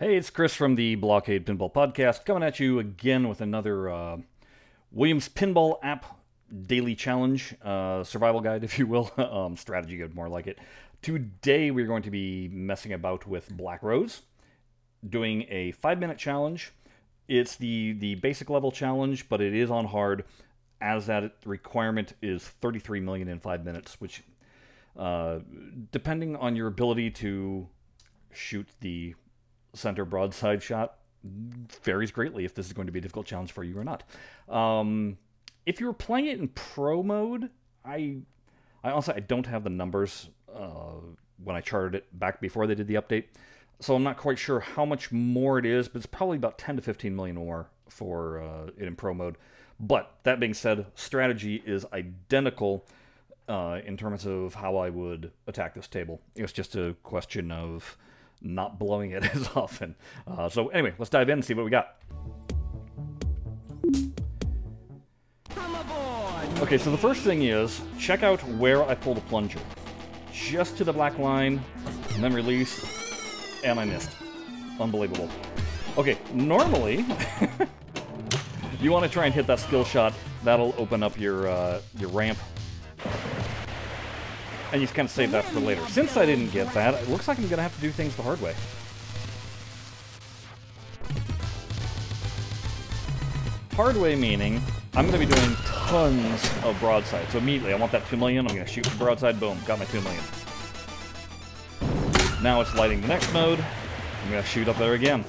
Hey, it's Chris from the BlahCade Pinball Podcast, coming at you again with another Williams Pinball App Daily Challenge, survival guide, if you will, strategy guide, more like it. Today we're going to be messing about with Black Rose, doing a 5-minute challenge. It's the basic level challenge, but it is on hard, as that requirement is 33 million in 5 minutes, which, depending on your ability to shoot the center broadside shot, varies greatly if this is going to be a difficult challenge for you or not. If you were playing it in pro mode, I honestly, I don't have the numbers when I charted it back before they did the update, so I'm not quite sure how much more it is, but it's probably about 10 to 15 million more for it in pro mode. But that being said, strategy is identical in terms of how I would attack this table. It's just a question of not blowing it as often. So anyway, let's dive in and see what we got. Okay, so the first thing is, check out where I pull the plunger. Just to the black line, and then release, and I missed. Unbelievable. Okay, normally, you want to try and hit that skill shot. That'll open up your ramp. And you just kind of save that for later. Since I didn't get that, it looks like I'm going to have to do things the hard way. Hard way meaning I'm going to be doing tons of broadside. So immediately I want that 2 million. I'm going to shoot the broadside. Boom. Got my 2 million. Now it's lighting the next mode. I'm going to shoot up there again.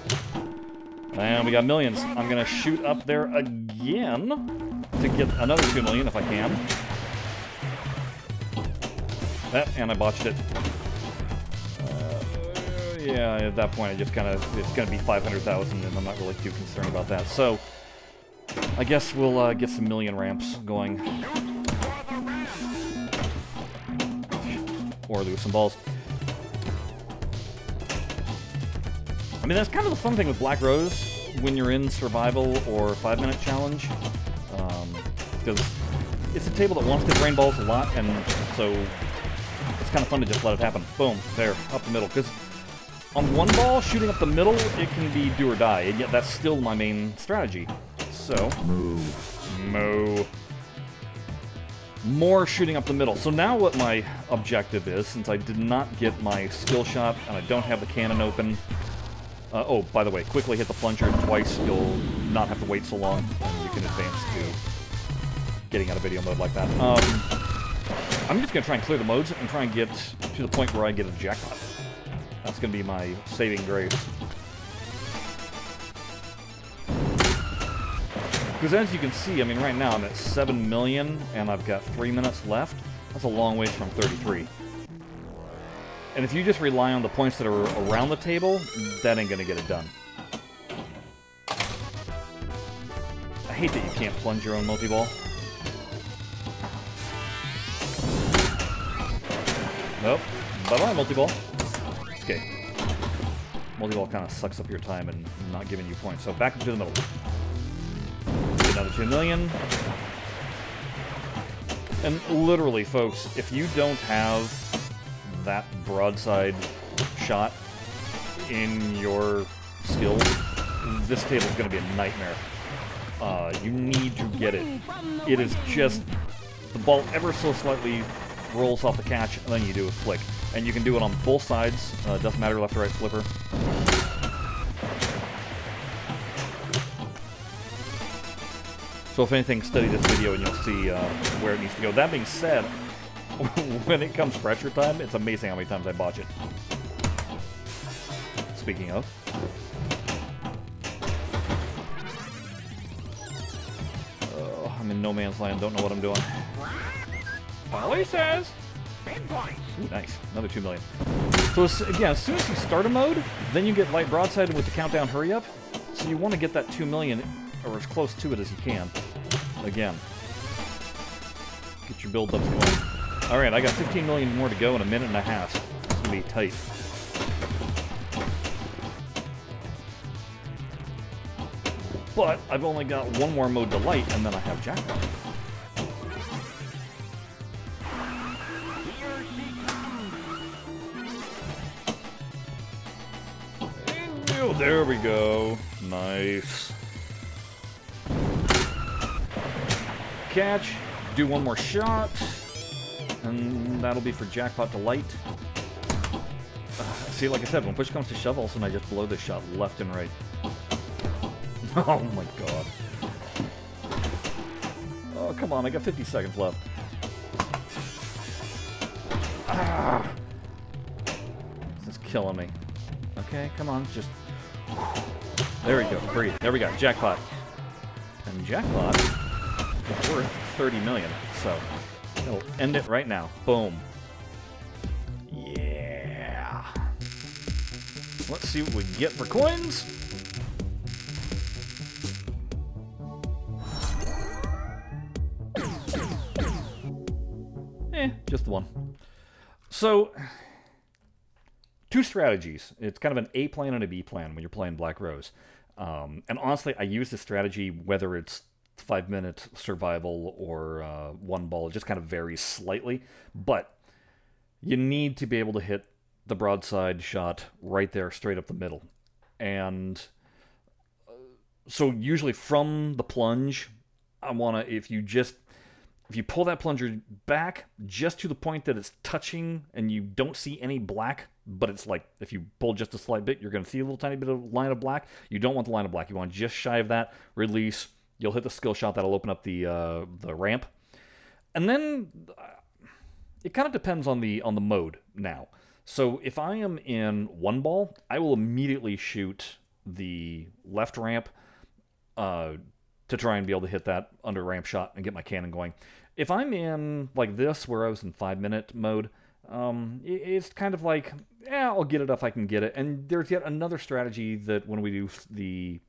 And we got millions. I'm going to shoot up there again to get another 2 million if I can. That, and I botched it. Yeah, at that point, I just kind of, it's going to be 500,000, and I'm not really too concerned about that. So, I guess we'll get some million ramps going. Or lose some balls. I mean, that's kind of the fun thing with Black Rose when you're in survival or 5-minute challenge. Because it's a table that wants to drain balls a lot, and so it's kind of fun to just let it happen. Boom, there, up the middle. Because on one ball, shooting up the middle, it can be do or die, and yet that's still my main strategy. So, more shooting up the middle. So now what my objective is, since I did not get my skill shot and I don't have the cannon open. Oh, by the way, quickly hit the plunger twice. You'll not have to wait so long, and you can advance to getting out of video mode like that. I'm just going to try and clear the modes and try and get to the point where I get a jackpot. That's going to be my saving grace. Because as you can see, I mean, right now I'm at 7 million and I've got 3 minutes left. That's a long ways from 33. And if you just rely on the points that are around the table, that ain't going to get it done. I hate that you can't plunge your own multi-ball. Nope. Bye-bye, multi-ball. Okay. Multi-ball kind of sucks up your time and not giving you points. So back into the middle. Another 2 million. And literally, folks, if you don't have that broadside shot in your skills, this table's going to be a nightmare. You need to get it. It is just the ball ever so slightly rolls off the catch, and then you do a flick. And you can do it on both sides. Doesn't matter left or right flipper. So if anything, study this video and you'll see where it needs to go. That being said, when it comes pressure time, it's amazing how many times I botch it. Speaking of. I'm in no man's land. Don't know what I'm doing. Polly says, ooh, nice, another 2 million. So again, as soon as you start a mode, then you get light broadside with the countdown hurry up. So you want to get that 2 million, or as close to it as you can. Again, get your build ups going. All right, I got 15 million more to go in a minute and a half. It's gonna be tight. But I've only got one more mode to light, and then I have jackpot. you. There we go. Nice. Catch. Do one more shot. And that'll be for Jackpot Delight. See, like I said, when push comes to shove, all of a sudden I just blow this shot left and right. Oh my god. Oh, come on, I got 50 seconds left. Ah, this is killing me. Okay, come on, just... There we go, breathe. There we go, jackpot. And jackpot is worth 30 million, so... It'll end it right now. Boom. Yeah. Let's see what we get for coins. Just the one. So, two strategies. It's kind of an A plan and a B plan when you're playing Black Rose. And honestly, I use this strategy whether it's 5-minute survival or one ball. It just kind of varies slightly, but you need to be able to hit the broadside shot right there, straight up the middle. And so usually from the plunge, I want to, if you pull that plunger back just to the point that it's touching and you don't see any black, but it's like if you pull just a slight bit, you're going to see a little tiny bit of line of black. You don't want the line of black. You want just shy of that, release. You'll hit the skill shot. That'll open up the ramp. And then it kind of depends on the mode now. So if I am in one ball, I will immediately shoot the left ramp to try and be able to hit that under ramp shot and get my cannon going. If I'm in like this, where I was in 5-minute mode, it's kind of like, yeah, I'll get it if I can get it. And there's yet another strategy that when we do the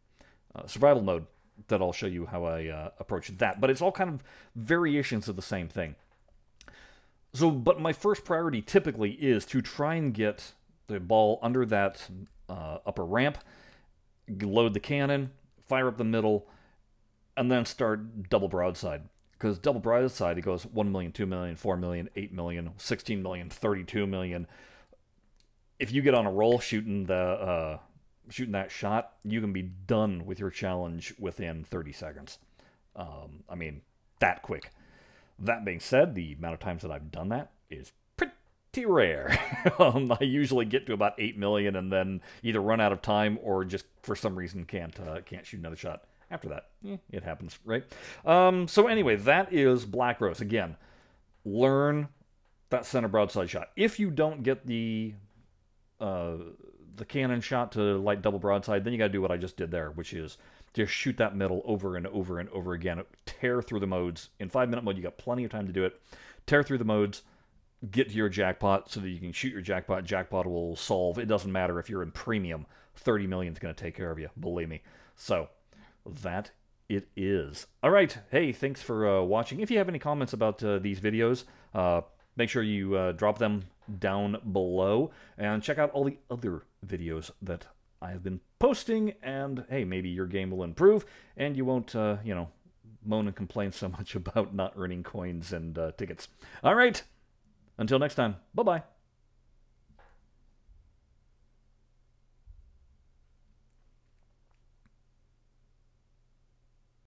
survival mode, that I'll show you how I approach that. But it's all kind of variations of the same thing. So, but my first priority typically is to try and get the ball under that upper ramp, load the cannon, fire up the middle, and then start double broadside. Because double broadside, it goes 1 million, 2 million, 4 million, 8 million, 16 million, 32 million. If you get on a roll shooting that shot, you can be done with your challenge within 30 seconds. I mean, that quick. That being said, the amount of times that I've done that is pretty rare. I usually get to about 8 million and then either run out of time or just for some reason can't shoot another shot. After that, it happens, right? So anyway, that is Black Rose. Again, learn that center broadside shot. If you don't get the cannon shot to light double broadside, then you got to do what I just did there, which is just shoot that middle over and over and over again. Tear through the modes. In 5-minute mode, you got plenty of time to do it. Tear through the modes. Get to your jackpot so that you can shoot your jackpot. Jackpot will solve. It doesn't matter if you're in premium. 30 million is going to take care of you. Believe me. So... that it is. All right. Hey, thanks for watching. If you have any comments about these videos, make sure you drop them down below and check out all the other videos that I have been posting. And hey, maybe your game will improve and you won't, you know, moan and complain so much about not earning coins and tickets. All right. Until next time. Bye-bye.